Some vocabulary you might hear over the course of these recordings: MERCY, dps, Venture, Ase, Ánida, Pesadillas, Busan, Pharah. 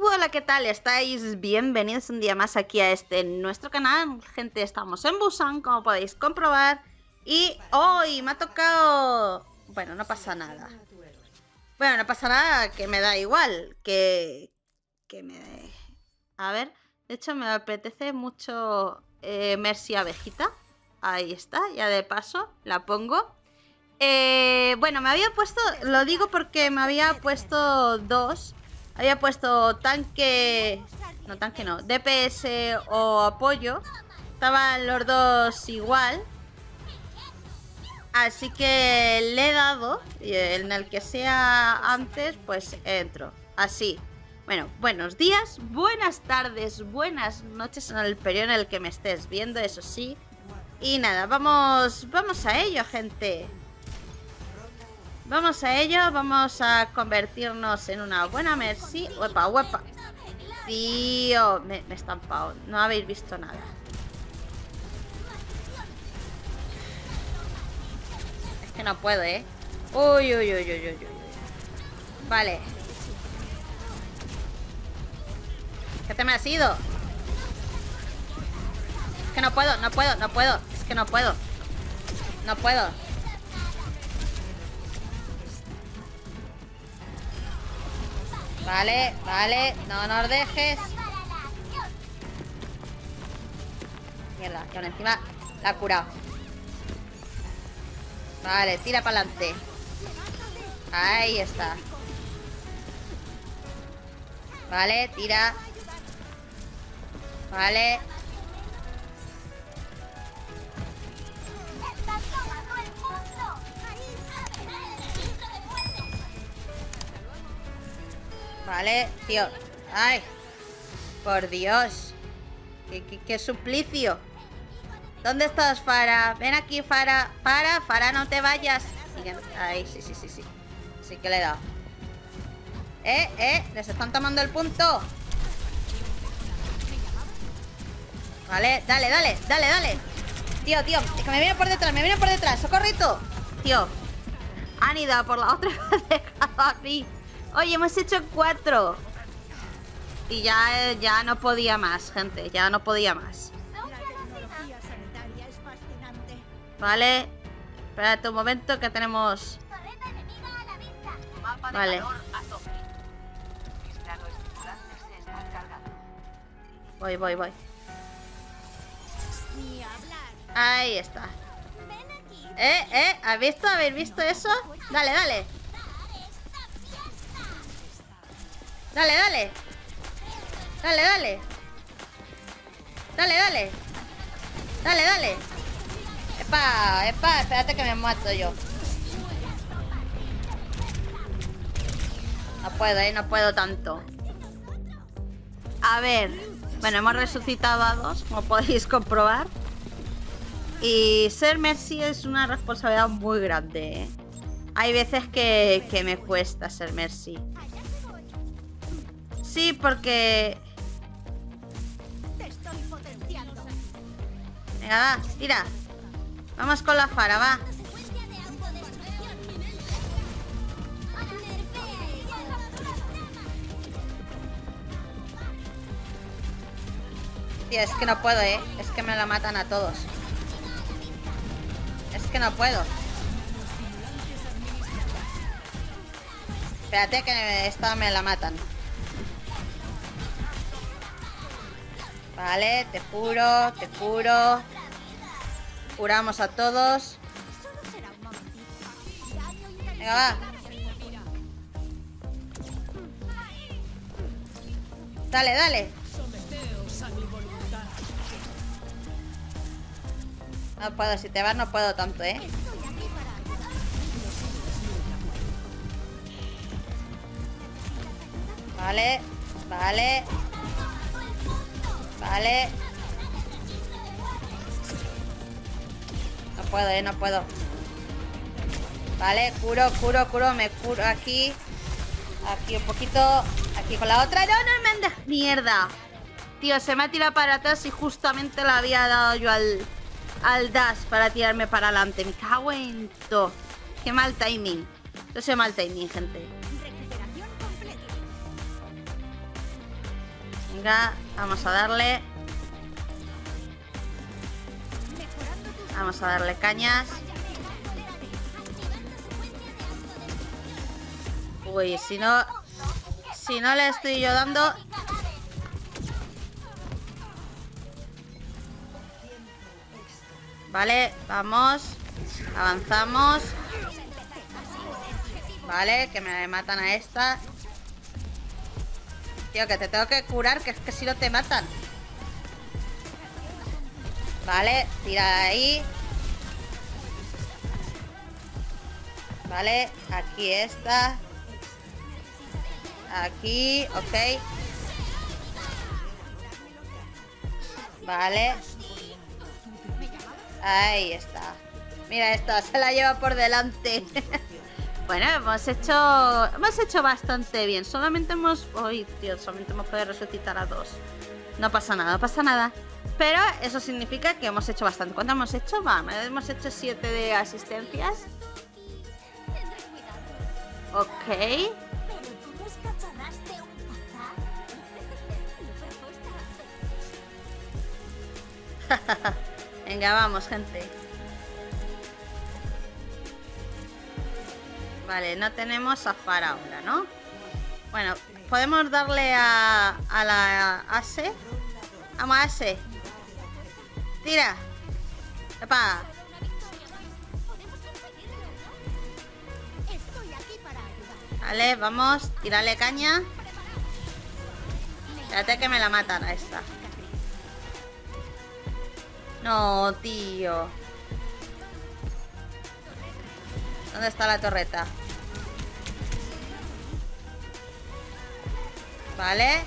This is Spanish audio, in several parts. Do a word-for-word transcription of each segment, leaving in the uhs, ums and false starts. Hola, ¿qué tal? ¿Estáis? Bienvenidos un día más aquí a este nuestro canal. Gente, estamos en Busan, como podéis comprobar. Y hoy me ha tocado... Bueno, no pasa nada. Bueno, no pasa nada, que me da igual. Que... que me... A ver, de hecho me apetece mucho eh, Mercy Abejita. Ahí está, ya de paso la pongo. Eh, bueno, me había puesto... Lo digo porque me había puesto dos. Había puesto tanque... No, tanque no. D P S o apoyo. Estaban los dos igual. Así que le he dado. Y en el que sea antes, pues entro. Así. Bueno, buenos días, buenas tardes, buenas noches en el periodo en el que me estés viendo, eso sí. Y nada, vamos, vamos a ello, gente. Vamos a ello, vamos a convertirnos en una buena Mercy. Uepa, uepa. Tío, me, me he estampado, no habéis visto nada. Es que no puedo, ¿eh? Uy, uy, uy, uy, uy, uy. Vale. ¿Qué te me has ido? Es que no puedo, no puedo, no puedo. Es que no puedo. No puedo. Vale, vale, no nos dejes. Mierda, que aún encima la ha curado. Vale, tira para adelante. Ahí está. Vale, tira. Vale. Vale, tío. Ay, por Dios. Qué, qué, qué suplicio. ¿Dónde estás, Pharah? Ven aquí, Pharah. Pharah, Pharah, no te vayas. Ay, sí, sí, sí, sí. Sí que le he dado. Eh, eh, les están tomando el punto. Vale, dale, dale, dale, dale. Tío, tío, es que me viene por detrás, me viene por detrás. ¡Socorrito! Tío. Ánida, por la otra me has dejado a mí. Oye, hemos hecho cuatro. Y ya, ya no podía más, gente. Ya no podía más. Vale. Espérate un momento que tenemos... Vale. Voy, voy, voy. Ahí está. Eh, eh, ¿has visto? ¿Habéis visto eso? Dale, dale. Dale, dale. Dale, dale. Dale, dale. Dale, dale. Epa, epa, espérate que me mato yo. No puedo, eh, no puedo tanto. A ver. Bueno, hemos resucitado a dos, como podéis comprobar. Y ser Mercy es una responsabilidad muy grande, ¿eh? Hay veces que, que me cuesta ser Mercy. Sí, porque... Venga, va, tira. Vamos con la Pharah, va. Tío, es que no puedo, ¿eh? Es que me la matan a todos. Es que no puedo. Espérate que esta me la matan. Vale, te juro, te juro. Curamos a todos. Venga, va. Dale, dale. No puedo, si te vas no puedo tanto, ¿eh? Vale, vale. Vale. No puedo, eh, no puedo. Vale, curo, curo, curo. Me curo aquí. Aquí un poquito. Aquí con la otra. No, no me han dejado. Mierda. Tío, se me ha tirado para atrás y justamente la había dado yo al, al dash para tirarme para adelante. Me cago en todo. Qué mal timing. Yo soy mal timing, gente. Venga, vamos a darle. Vamos a darle cañas. Uy, si no... Si no le estoy yo dando... Vale, vamos. Avanzamos. Vale, que me matan a esta. Tío, que te tengo que curar, que es que si no te matan. Vale, tira ahí. Vale, aquí está. Aquí, ok. Vale. Ahí está. Mira esta, se la lleva por delante. Bueno, hemos hecho hemos hecho bastante bien. Solamente hemos... Uy, tío, solamente hemos podido resucitar a dos. No pasa nada, no pasa nada. Pero eso significa que hemos hecho bastante. ¿Cuánto hemos hecho? Vamos, hemos hecho siete de asistencias. Ok. Venga, vamos, gente. Vale, no tenemos a Pharah ahora, ¿no? Bueno, podemos darle a, a la Ase. Vamos, Ase. Tira. ¡Epa! Vale, vamos, tírale caña. Espérate que me la matan a esta. No, tío. ¿Dónde está la torreta? Vale.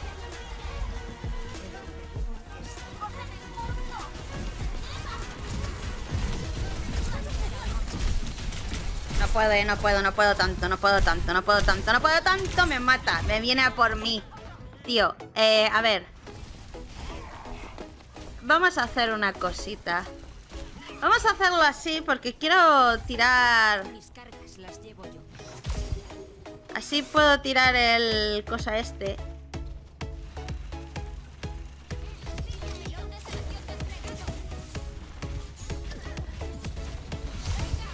No puedo, no puedo, no puedo tanto, no puedo tanto, no puedo tanto, no puedo tanto. Me mata, me viene a por mí. Tío, eh, a ver. Vamos a hacer una cosita. Vamos a hacerlo así porque quiero tirar. Así puedo tirar el cosa este.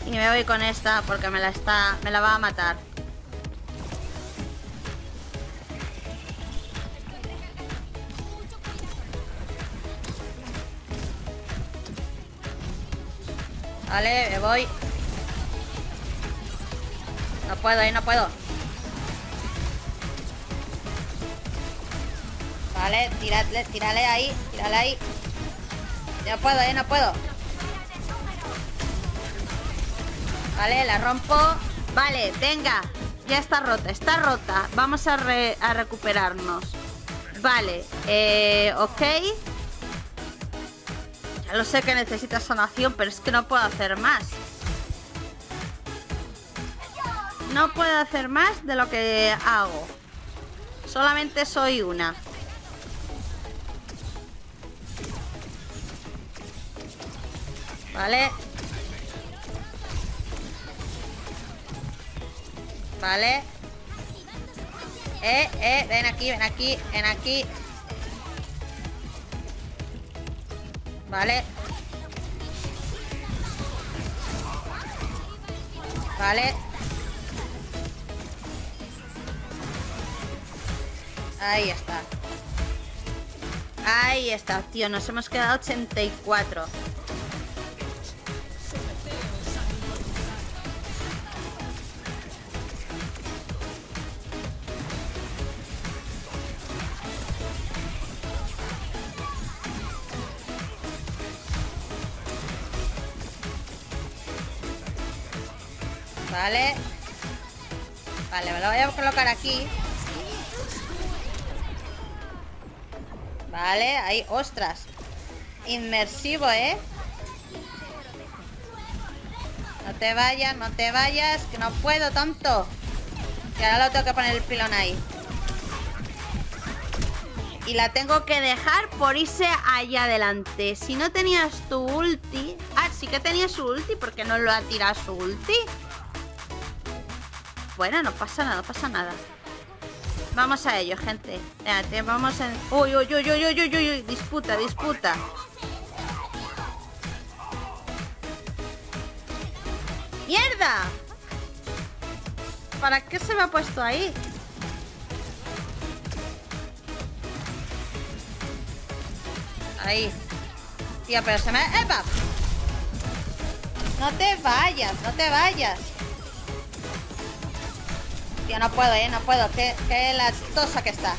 Y me voy con esta porque me la está. Me la va a matar. Vale, me voy. No puedo, ¿eh? No puedo. Vale, tírale, tírale ahí, tírale ahí. No puedo, ¿eh? No puedo. Vale, la rompo. Vale, venga. Ya está rota, está rota. Vamos a, re a recuperarnos. Vale, eh, ok. Ya lo sé que necesita sanación, pero es que no puedo hacer más. No puedo hacer más de lo que hago. Solamente soy una. Vale. Vale. Eh, eh, ven aquí, ven aquí, ven aquí. Vale. Vale. Ahí está. Ahí está, tío. Nos hemos quedado ochenta y cuatro. Vale. Vale, me lo voy a colocar aquí. Vale, ahí, ostras. Inmersivo, ¿eh? No te vayas, no te vayas, que no puedo tanto. Y ahora lo tengo que poner el pilón ahí. Y la tengo que dejar por irse allá adelante. Si no tenías tu ulti... Ah, sí que tenía su ulti, ¿por qué no lo ha tirado su ulti? Bueno, no pasa nada, no pasa nada. Vamos a ello, gente. Espérate, vamos a... Uy, uy, uy, uy, uy, uy, uy. Disputa, disputa. ¡Mierda! ¿Para qué se me ha puesto ahí? Ahí. Tía, pero se me... ¡Epa! No te vayas, no te vayas. Tío, no puedo, eh, no puedo. Qué, qué latosa que está.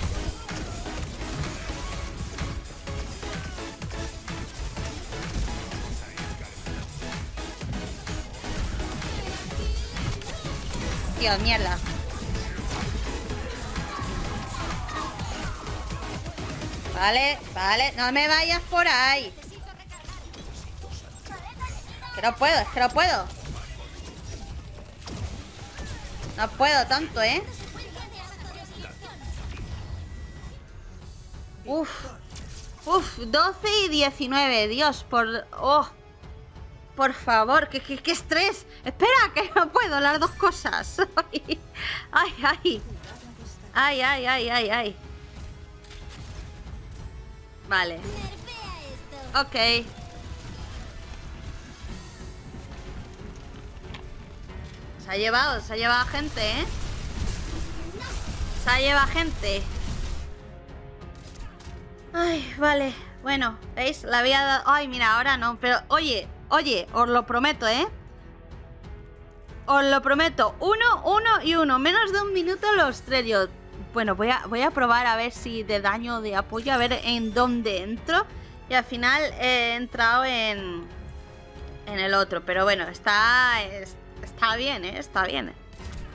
Tío, mierda. Vale, vale. No me vayas por ahí. Que no puedo, es que no puedo. No puedo tanto, ¿eh? Uf. Uf, doce y diecinueve. Dios, por... Oh. Por favor, que, que, que estrés. Espera, que no puedo las dos cosas. Ay, ay. Ay, ay, ay, ay, ay. Vale. Ok. Se ha llevado, se ha llevado gente, ¿eh? Se ha llevado gente. Ay, vale. Bueno, ¿veis? La había dado... Ay, mira, ahora no, pero... Oye... Oye, os lo prometo, ¿eh? Os lo prometo. Uno, uno y uno. Menos de un minuto los tres. Yo, bueno, voy a, voy a probar a ver si de daño o de apoyo. A ver en dónde entro. Y al final eh, he entrado en... En el otro. Pero bueno, está... Es, está bien, ¿eh? Está bien.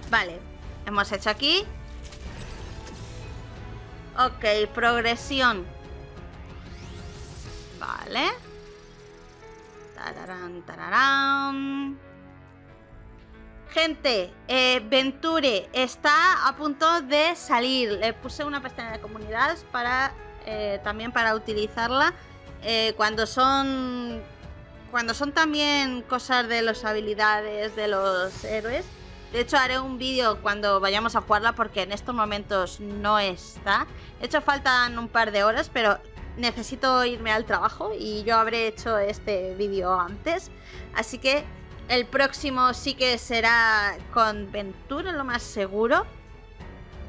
Vale. Hemos hecho aquí. Ok, progresión. Vale. Tararán, tararán. Gente, eh, Venture está a punto de salir. Le puse una pestaña de comunidades para eh, también para utilizarla eh, cuando son cuando son también cosas de las habilidades de los héroes. De hecho, haré un vídeo cuando vayamos a jugarla porque en estos momentos no está. De hecho, faltan un par de horas, pero necesito irme al trabajo y yo habré hecho este vídeo antes. Así que el próximo sí que será con Ventura, lo más seguro.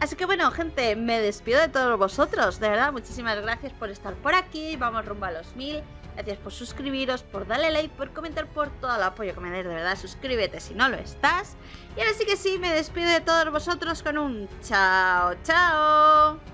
Así que bueno, gente, me despido de todos vosotros. De verdad, muchísimas gracias por estar por aquí. Vamos rumbo a los mil. Gracias por suscribiros, por darle like, por comentar, por todo el apoyo que me des. De verdad, suscríbete si no lo estás. Y ahora sí que sí, me despido de todos vosotros con un chao, chao.